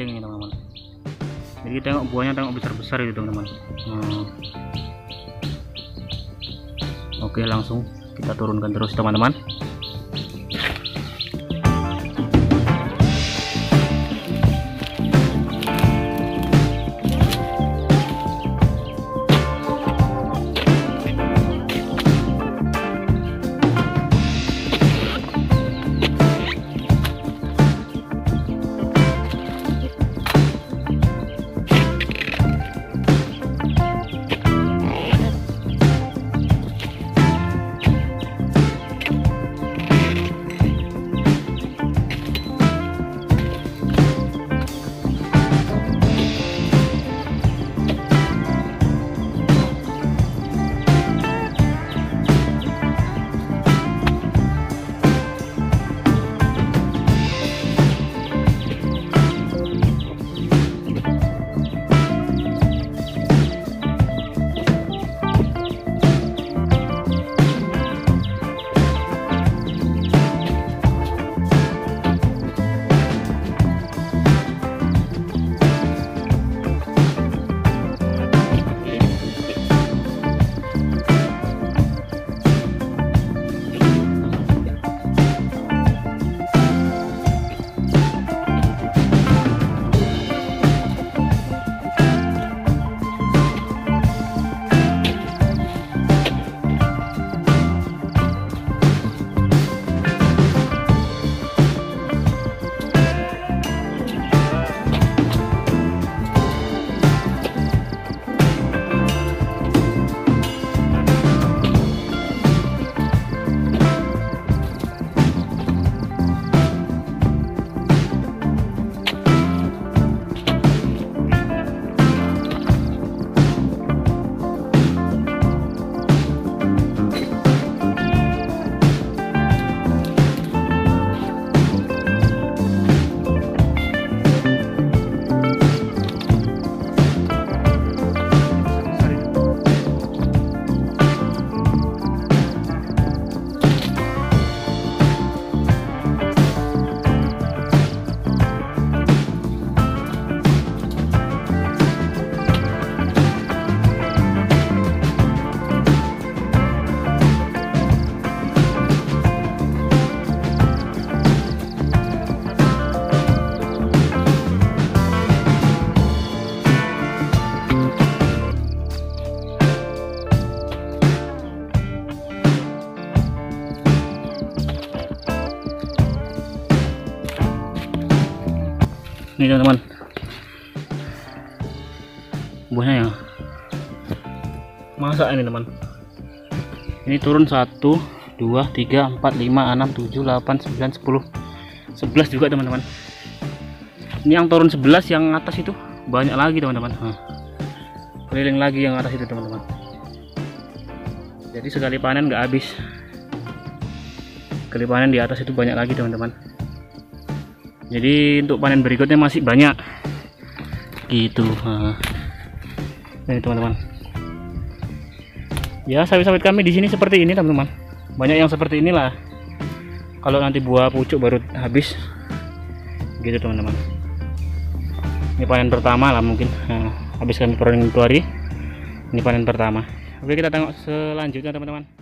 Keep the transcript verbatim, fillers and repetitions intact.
keliling ini teman-teman. Jadi tengok buahnya, tengok besar-besar gitu teman-teman. hmm. Oke, langsung kita turunkan terus teman-teman. Ini teman-teman buahnya ya, masak ini teman. Ini turun satu dua tiga empat lima enam tujuh delapan sembilan sepuluh sebelas juga teman-teman. Ini yang turun sebelas, yang atas itu banyak lagi teman-teman. Nah, keliling lagi yang atas itu teman-teman. Jadi sekali panen nggak habis, sekali panen di atas itu banyak lagi teman-teman. Jadi untuk panen berikutnya masih banyak gitu. Nah, ini teman-teman ya, sawit-sawit kami di sini seperti ini teman-teman, banyak yang seperti inilah. Kalau nanti buah pucuk baru habis gitu teman-teman. Ini panen pertama lah mungkin. Nah, habis kami perolehan dua hari, ini panen pertama. Oke, kita tengok selanjutnya teman-teman.